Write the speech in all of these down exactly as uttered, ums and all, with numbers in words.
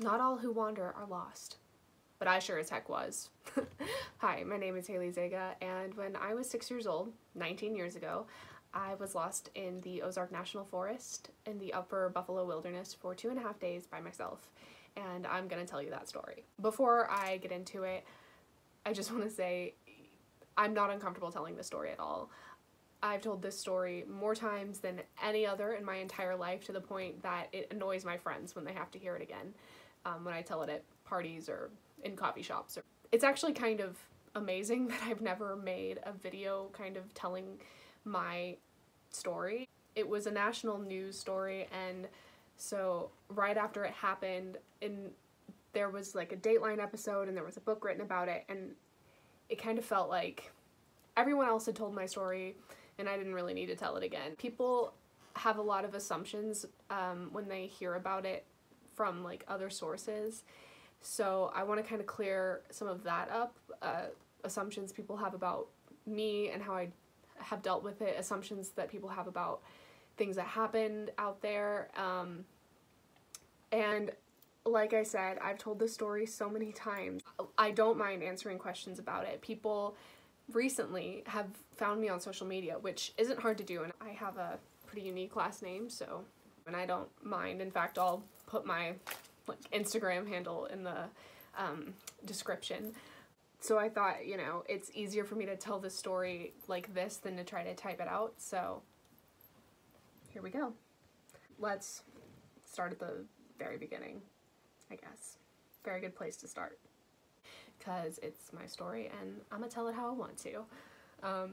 Not all who wander are lost. But I sure as heck was. Hi, my name is Haley Zega, and when I was six years old, nineteen years ago, I was lost in the Ozark National Forest in the Upper Buffalo Wilderness for two and a half days by myself, and I'm gonna tell you that story. Before I get into it, I just want to say I'm not uncomfortable telling this story at all. I've told this story more times than any other in my entire life, to the point that it annoys my friends when they have to hear it again, um, when I tell it at parties or in coffee shops. Or... It's actually kind of amazing that I've never made a video kind of telling my story. It was a national news story, and so right after it happened, in there was like a Dateline episode and there was a book written about it, and it kind of felt like everyone else had told my story and I didn't really need to tell it again. People have a lot of assumptions um, when they hear about it from like other sources, so I want to kind of clear some of that up. Uh, assumptions people have about me and how I have dealt with it, assumptions that people have about things that happened out there, um, and like I said, I've told this story so many times. I don't mind answering questions about it. People recently have found me on social media, which isn't hard to do, and I have a pretty unique last name, so and I don't mind. In fact, I'll put my like Instagram handle in the um, description. So I thought, you know, it's easier for me to tell this story like this than to try to type it out, so here we go. Let's start at the very beginning, I guess. Very good place to start, because it's my story and I'm gonna tell it how I want to. Um,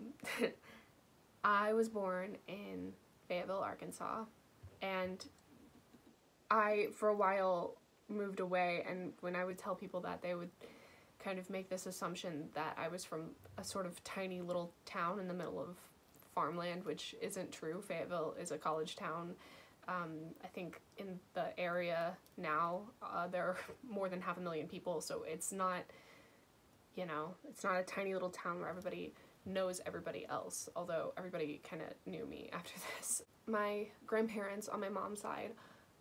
I was born in Fayetteville, Arkansas, and I, for a while, moved away, and when I would tell people that, they would kind of make this assumption that I was from a sort of tiny little town in the middle of farmland, which isn't true. Fayetteville is a college town. Um, I think in the area now, uh, there are more than half a million people, so it's not, you know, it's not a tiny little town where everybody knows everybody else, although everybody kind of knew me after this. My grandparents on my mom's side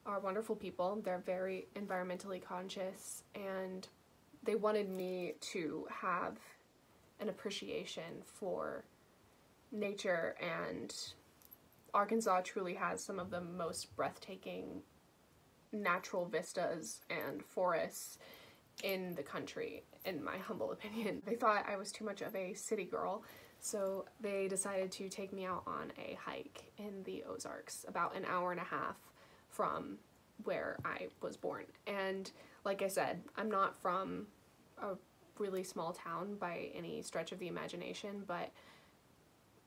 are wonderful people. They're very environmentally conscious, and they wanted me to have an appreciation for nature, and Arkansas truly has some of the most breathtaking natural vistas and forests in the country, in my humble opinion. They thought I was too much of a city girl, so they decided to take me out on a hike in the Ozarks, about an hour and a half from where I was born. And like I said, I'm not from a really small town by any stretch of the imagination, but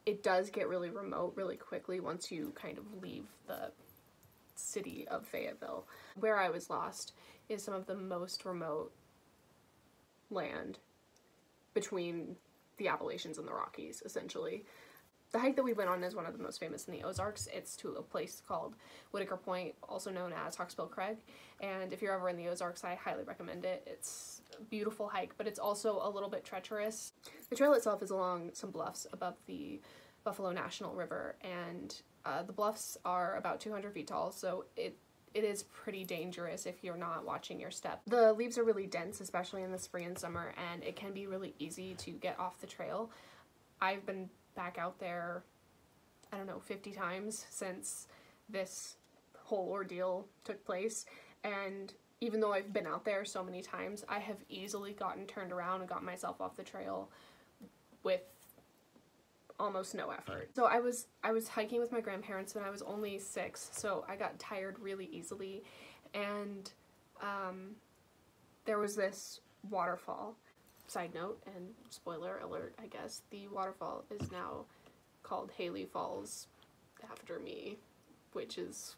it does get really remote really quickly once you kind of leave the city of Fayetteville. Where I was lost is some of the most remote land between the Appalachians and the Rockies, essentially. The hike that we went on is one of the most famous in the Ozarks. It's to a place called Whitaker Point, also known as Hawksbill Crag, and if you're ever in the Ozarks, I highly recommend it. It's a beautiful hike, but it's also a little bit treacherous. The trail itself is along some bluffs above the Buffalo National River, and uh, the bluffs are about two hundred feet tall, so it it is pretty dangerous if you're not watching your step. The leaves are really dense, especially in the spring and summer, and it can be really easy to get off the trail. I've been back out there, I don't know, fifty times since this whole ordeal took place, and even though I've been out there so many times, I have easily gotten turned around and got myself off the trail with almost no effort. So I was I was hiking with my grandparents when I was only six, so I got tired really easily, and um, there was this waterfall. Side note, and spoiler alert, I guess, the waterfall is now called Haley Falls after me, which is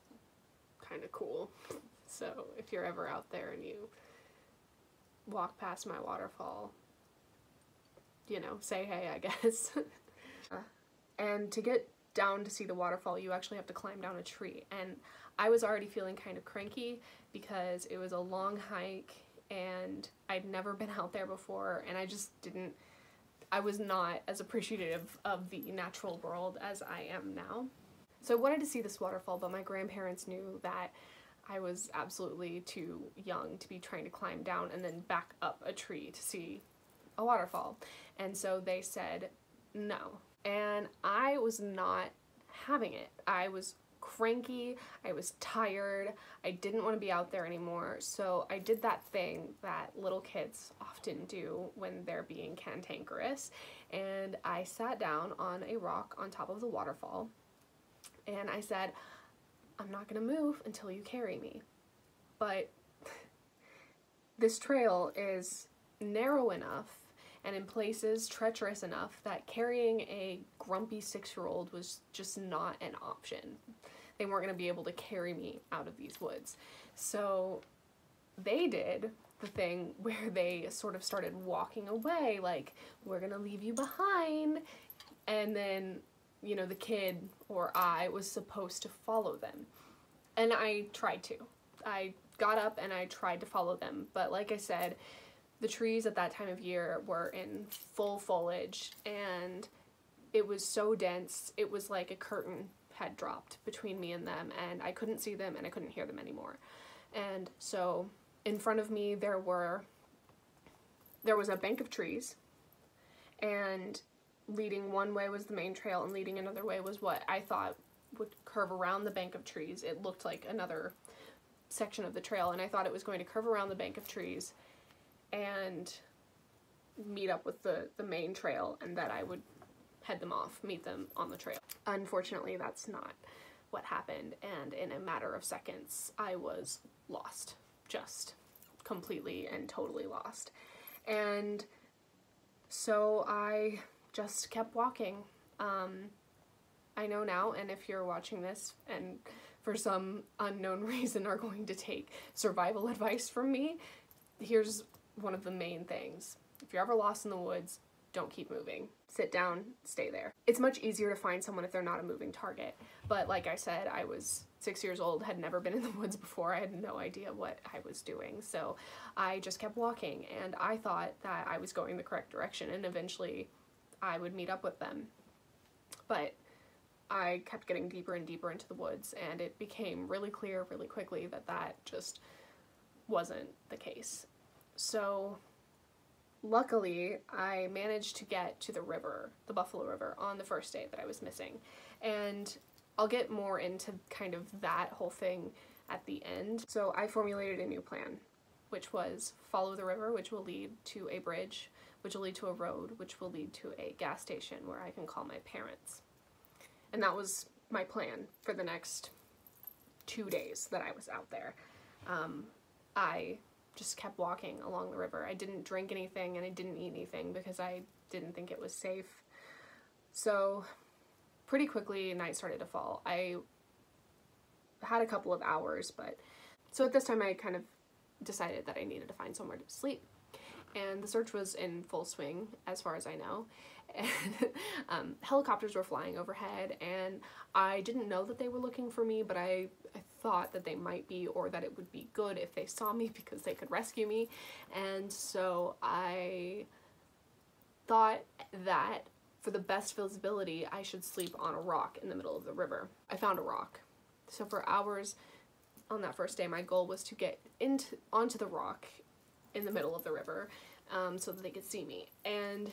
kind of cool. So if you're ever out there and you walk past my waterfall, you know, say hey, I guess. uh, and to get down to see the waterfall, you actually have to climb down a tree. And I was already feeling kind of cranky because it was a long hike, and I'd never been out there before, and I just didn't, I was not as appreciative of the natural world as I am now. So I wanted to see this waterfall, but my grandparents knew that I was absolutely too young to be trying to climb down and then back up a tree to see a waterfall. And so they said no. And I was not having it. I was cranky, I was tired, I didn't want to be out there anymore, so I did that thing that little kids often do when they're being cantankerous, and I sat down on a rock on top of the waterfall, and I said, I'm not gonna move until you carry me. But this trail is narrow enough and in places treacherous enough that carrying a grumpy six-year-old was just not an option. They weren't going to be able to carry me out of these woods. So they did the thing where they sort of started walking away, like, we're going to leave you behind. And then, you know, the kid or I was supposed to follow them. And I tried to. I got up and I tried to follow them. But like I said, the trees at that time of year were in full foliage, and it was so dense, it was like a curtain had dropped between me and them, and I couldn't see them and I couldn't hear them anymore. And so in front of me there were, there was a bank of trees, and leading one way was the main trail and leading another way was what I thought would curve around the bank of trees. It looked like another section of the trail, and I thought it was going to curve around the bank of trees and meet up with the, the main trail, and that I would head them off, meet them on the trail. Unfortunately, that's not what happened, and in a matter of seconds, I was lost. Just completely and totally lost. And so I just kept walking. Um, I know now, and if you're watching this and for some unknown reason are going to take survival advice from me, here's one of the main things. If you're ever lost in the woods, don't keep moving. Sit down, stay there. It's much easier to find someone if they're not a moving target. But like I said, I was six years old, had never been in the woods before. I had no idea what I was doing. So I just kept walking, and I thought that I was going the correct direction and eventually I would meet up with them. But I kept getting deeper and deeper into the woods, and it became really clear really quickly that that just wasn't the case. So luckily I managed to get to the river, the Buffalo River, on the first day that I was missing. And I'll get more into kind of that whole thing at the end. So I formulated a new plan, which was follow the river, which will lead to a bridge, which will lead to a road, which will lead to a gas station where I can call my parents. And that was my plan for the next two days that I was out there. Um, I just kept walking along the river. I didn't drink anything and I didn't eat anything because I didn't think it was safe. So pretty quickly night started to fall. I had a couple of hours, but so at this time I kind of decided that I needed to find somewhere to sleep, and the search was in full swing as far as I know, and um, helicopters were flying overhead, and I didn't know that they were looking for me, but I, I thought that they might be, or that it would be good if they saw me because they could rescue me. And so I thought that for the best visibility I should sleep on a rock in the middle of the river. I found a rock. So for hours on that first day my goal was to get into onto the rock in the middle of the river um, so that they could see me, and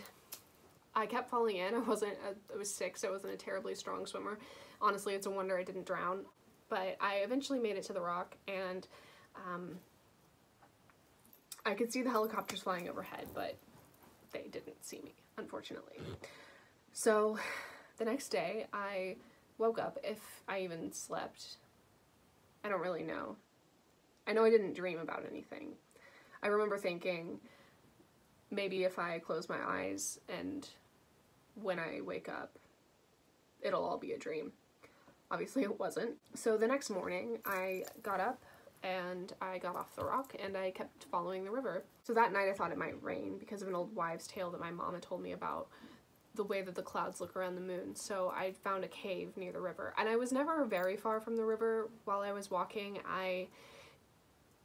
I kept falling in. I wasn't a, I was six, so I wasn't a terribly strong swimmer. Honestly, it's a wonder I didn't drown. But I eventually made it to the rock, and um, I could see the helicopters flying overhead, but they didn't see me, unfortunately. So the next day I woke up, if I even slept. I don't really know. I know I didn't dream about anything. I remember thinking maybe if I close my eyes and when I wake up, it'll all be a dream. Obviously it wasn't. So the next morning I got up and I got off the rock and I kept following the river. So that night I thought it might rain because of an old wives' tale that my mom had told me about the way that the clouds look around the moon. So I found a cave near the river, and I was never very far from the river while I was walking. I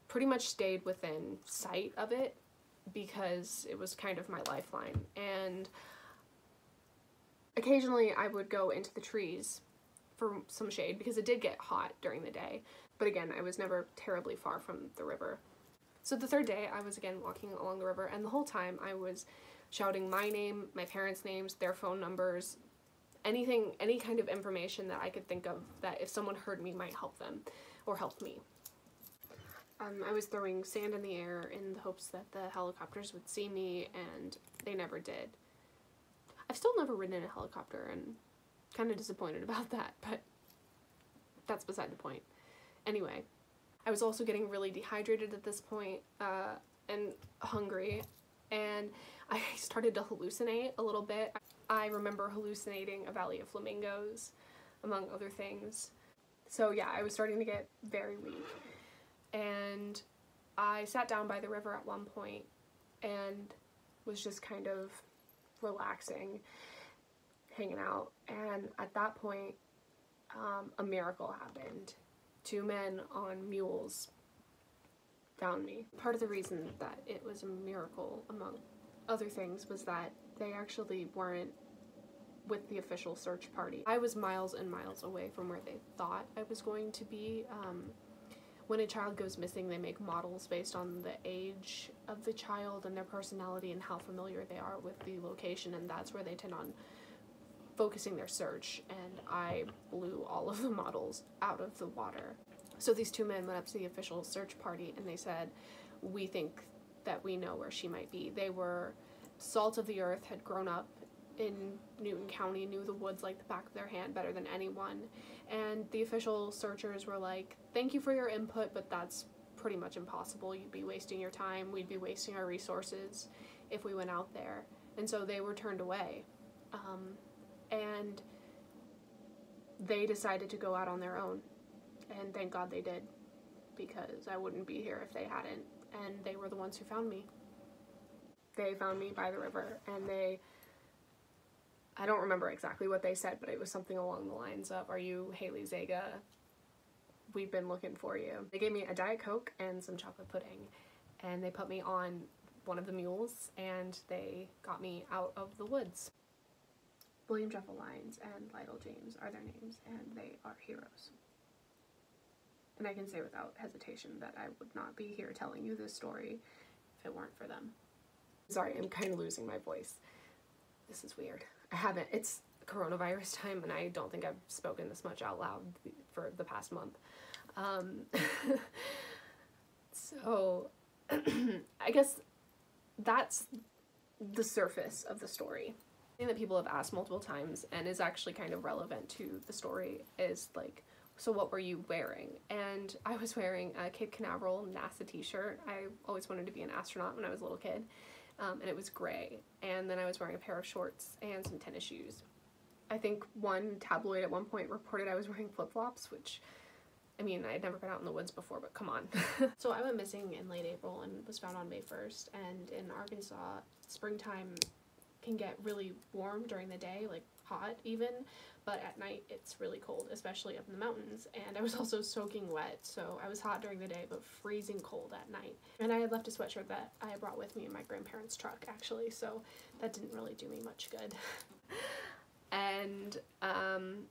pretty much stayed within sight of it because it was kind of my lifeline. And occasionally I would go into the trees for some shade because it did get hot during the day, But again, I was never terribly far from the river. So the third day, I was again walking along the river, and the whole time I was shouting my name, my parents' names, their phone numbers, anything, any kind of information that I could think of that if someone heard me might help them or help me. Um, I was throwing sand in the air in the hopes that the helicopters would see me, and they never did. I've still never ridden in a helicopter and kind of disappointed about that, but that's beside the point. Anyway, I was also getting really dehydrated at this point uh, and hungry, and I started to hallucinate a little bit. I remember hallucinating a valley of flamingos, among other things. So yeah, I was starting to get very weak. And I sat down by the river at one point and was just kind of relaxing, hanging out. And at that point, um, a miracle happened. Two men on mules found me. Part of the reason that it was a miracle, among other things, was that they actually weren't with the official search party. I was miles and miles away from where they thought I was going to be. Um, When a child goes missing, they make models based on the age of the child and their personality and how familiar they are with the location, and that's where they tend on focusing their search, and I blew all of the models out of the water. So these two men went up to the official search party and they said, "We think that we know where she might be." They were salt of the earth, had grown up in Newton County, knew the woods like the back of their hand better than anyone, and the official searchers were like, "Thank you for your input, but that's pretty much impossible. You'd be wasting your time, we'd be wasting our resources if we went out there." And so they were turned away, um, and they decided to go out on their own, and thank God they did, because I wouldn't be here if they hadn't, and they were the ones who found me. They found me by the river, and they I don't remember exactly what they said, but it was something along the lines of, "Are you Haley Zega? We've been looking for you." They gave me a Diet Coke and some chocolate pudding, and they put me on one of the mules, and they got me out of the woods. William Jeff Villines and Lytle James are their names, and they are heroes. And I can say without hesitation that I would not be here telling you this story if it weren't for them. Sorry, I'm kind of losing my voice. This is weird. I haven't. It's coronavirus time, and I don't think I've spoken this much out loud for the past month. Um, so I guess that's the surface of the story. The thing that people have asked multiple times and is actually kind of relevant to the story is like, so what were you wearing? And I was wearing a Cape Canaveral NASA t-shirt. I always wanted to be an astronaut when I was a little kid. Um, and it was gray, and then I was wearing a pair of shorts and some tennis shoes. I think one tabloid at one point reported I was wearing flip-flops, which, I mean, I had never been out in the woods before, but come on. So I went missing in late April and was found on May first, and in Arkansas, springtime can get really warm during the day, like hot even, but at night it's really cold, especially up in the mountains, and I was also soaking wet, so I was hot during the day but freezing cold at night. And I had left a sweatshirt that I brought with me in my grandparents' truck, actually, so that didn't really do me much good. And um,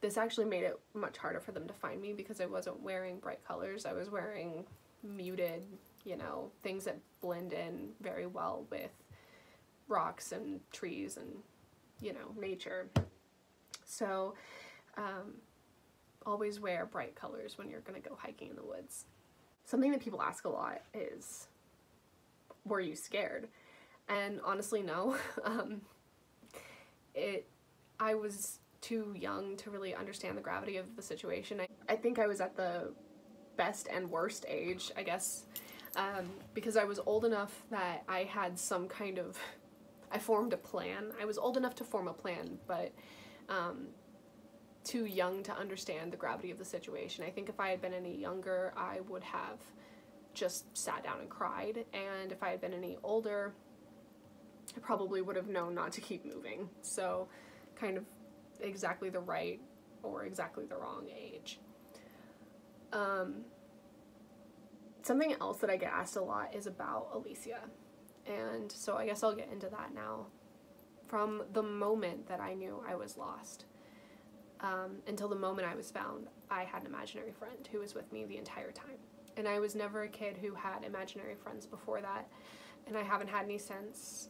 this actually made it much harder for them to find me because I wasn't wearing bright colors. I was wearing muted, you know, things that blend in very well with rocks and trees and, you know, nature. So um, always wear bright colors when you're gonna go hiking in the woods. Something that people ask a lot is, were you scared? And honestly, no. um, it I was too young to really understand the gravity of the situation. I, I think I was at the best and worst age, I guess, um, because I was old enough that I had some kind of I formed a plan. I was old enough to form a plan, but um, too young to understand the gravity of the situation. I think if I had been any younger, I would have just sat down and cried, and if I had been any older, I probably would have known not to keep moving. So kind of exactly the right or exactly the wrong age. Um, something else that I get asked a lot is about Alicia. And so I guess I'll get into that now. From the moment that I knew I was lost um, until the moment I was found, I had an imaginary friend who was with me the entire time. And I was never a kid who had imaginary friends before that, and I haven't had any since.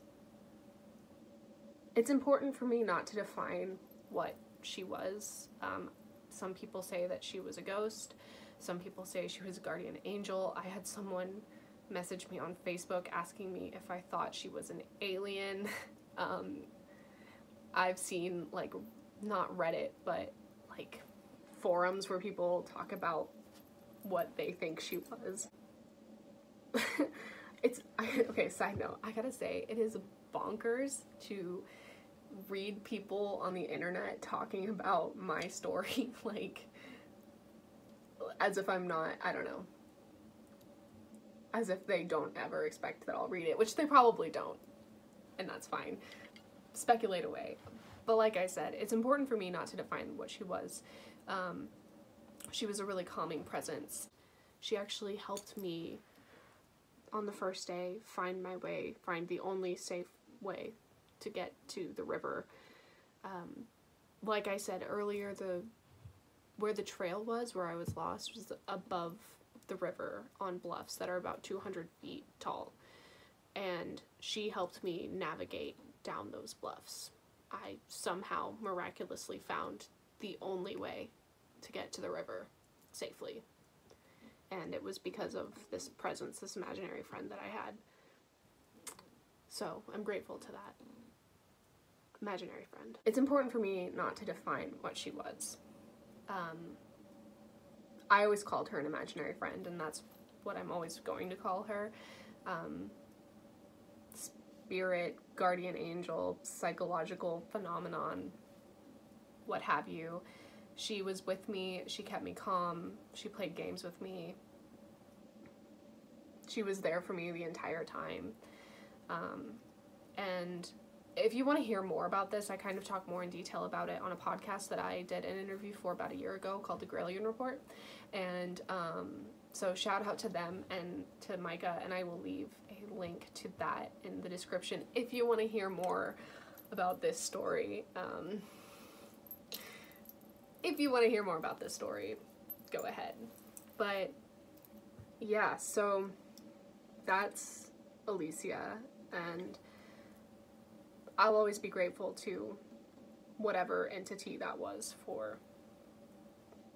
It's important for me not to define what she was. Um, some people say that she was a ghost. Some people say she was a guardian angel. I had someone message me on Facebook asking me if I thought she was an alien. um, I've seen, like, not Reddit, but like forums where people talk about what they think she was. It's, I, okay, side note, I gotta say, it is bonkers to read people on the internet talking about my story, like, as if I'm not, I don't know, as if they don't ever expect that I'll read it, which they probably don't, and that's fine. Speculate away. But like I said, it's important for me not to define what she was. Um, she was a really calming presence. She actually helped me on the first day find my way, find the only safe way to get to the river. Um, like I said earlier, the where the trail was, where I was lost, was above the river on bluffs that are about two hundred feet tall. And she helped me navigate down those bluffs. I somehow miraculously found the only way to get to the river safely. And it was because of this presence, this imaginary friend that I had. So I'm grateful to that imaginary friend. It's important for me not to define what she was. Um, I always called her an imaginary friend, and that's what I'm always going to call her. Um, spirit, guardian angel, psychological phenomenon, what have you. She was with me, she kept me calm, she played games with me. She was there for me the entire time. Um, and if you want to hear more about this, I kind of talk more in detail about it on a podcast that I did an interview for about a year ago called the Gralien Report. And um, so shout out to them and to Micah, and I will leave a link to that in the description if you want to hear more about this story. Um, if you want to hear more about this story, go ahead. But yeah, so that's Alicia, and I'll always be grateful to whatever entity that was for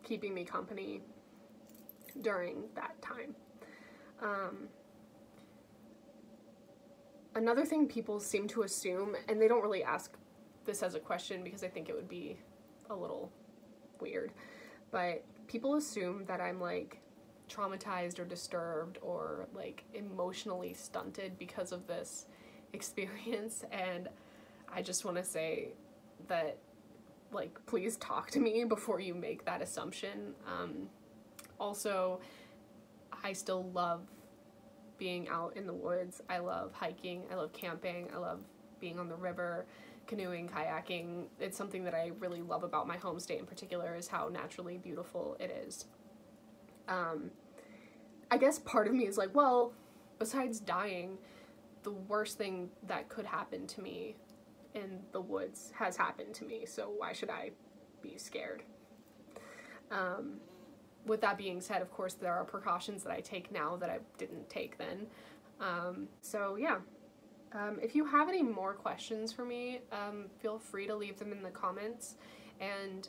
keeping me company during that time. Um, another thing people seem to assume, and they don't really ask this as a question because I think it would be a little weird, but people assume that I'm like traumatized or disturbed or like emotionally stunted because of this experience, and I just want to say that, like, please talk to me before you make that assumption. Um, also, I still love being out in the woods. I love hiking, I love camping, I love being on the river, canoeing, kayaking. It's something that I really love about my home state in particular, is how naturally beautiful it is. Um, I guess part of me is like, well, besides dying, the worst thing that could happen to me in the woods has happened to me, so why should I be scared? Um, with that being said, of course, there are precautions that I take now that I didn't take then. Um, so yeah, um, if you have any more questions for me, um, feel free to leave them in the comments, and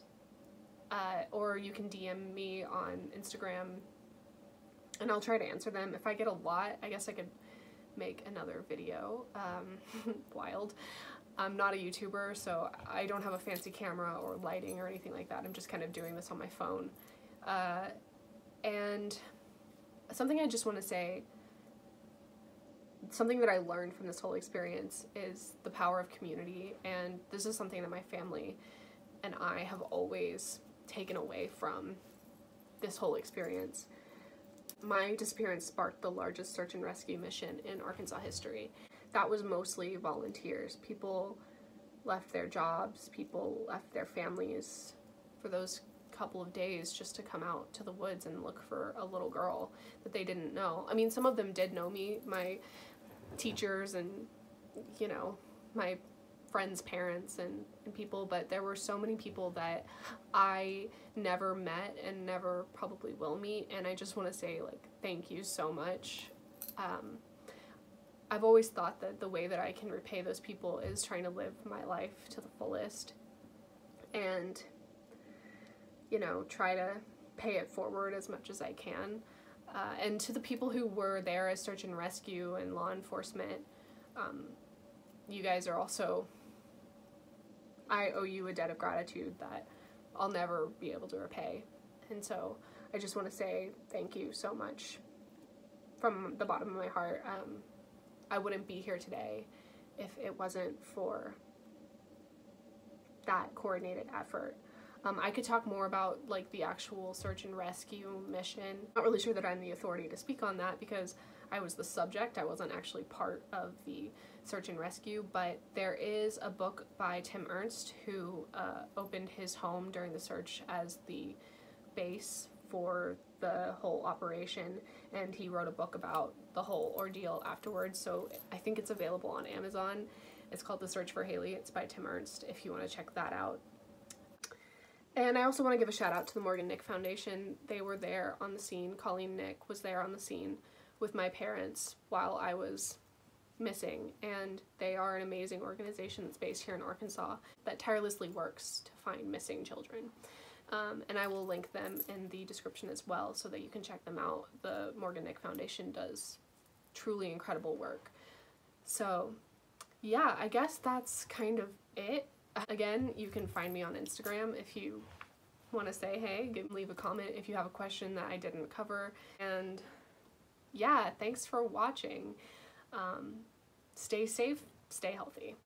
uh, or you can D M me on Instagram, and I'll try to answer them. If I get a lot, I guess I could make another video. Um, wild. I'm not a YouTuber, so I don't have a fancy camera or lighting or anything like that. I'm just kind of doing this on my phone. Uh, and something I just want to say, something that I learned from this whole experience, is the power of community, and this is something that my family and I have always taken away from this whole experience. My disappearance sparked the largest search and rescue mission in Arkansas history. That was mostly volunteers. People left their jobs, people left their families for those couple of days just to come out to the woods and look for a little girl that they didn't know. I mean, some of them did know me, my teachers and, you know, my friends' parents and, and people, but there were so many people that I never met and never probably will meet, and I just want to say, like, thank you so much. Um, I've always thought that the way that I can repay those people is trying to live my life to the fullest and, you know, try to pay it forward as much as I can. Uh, and to the people who were there as search and rescue and law enforcement, um, you guys are also, I owe you a debt of gratitude that I'll never be able to repay. And so I just want to say thank you so much from the bottom of my heart. Um, I wouldn't be here today if it wasn't for that coordinated effort. Um, I could talk more about like the actual search and rescue mission. Not really sure that I'm the authority to speak on that because I was the subject. I wasn't actually part of the search and rescue, but there is a book by Tim Ernst who uh, opened his home during the search as the base for the whole operation, and he wrote a book about the whole ordeal afterwards, so I think it's available on Amazon. It's called The Search for Haley. It's by Tim Ernst if you want to check that out. And I also want to give a shout out to the Morgan Nick Foundation. They were there on the scene. Colleen Nick was there on the scene with my parents while I was missing, and they are an amazing organization that's based here in Arkansas that tirelessly works to find missing children. Um, and I will link them in the description as well so that you can check them out. The Morgan Nick Foundation does truly incredible work. So yeah, I guess that's kind of it. Again, you can find me on Instagram if you want to say hey, give, leave a comment if you have a question that I didn't cover. And yeah, thanks for watching. Um, stay safe, stay healthy.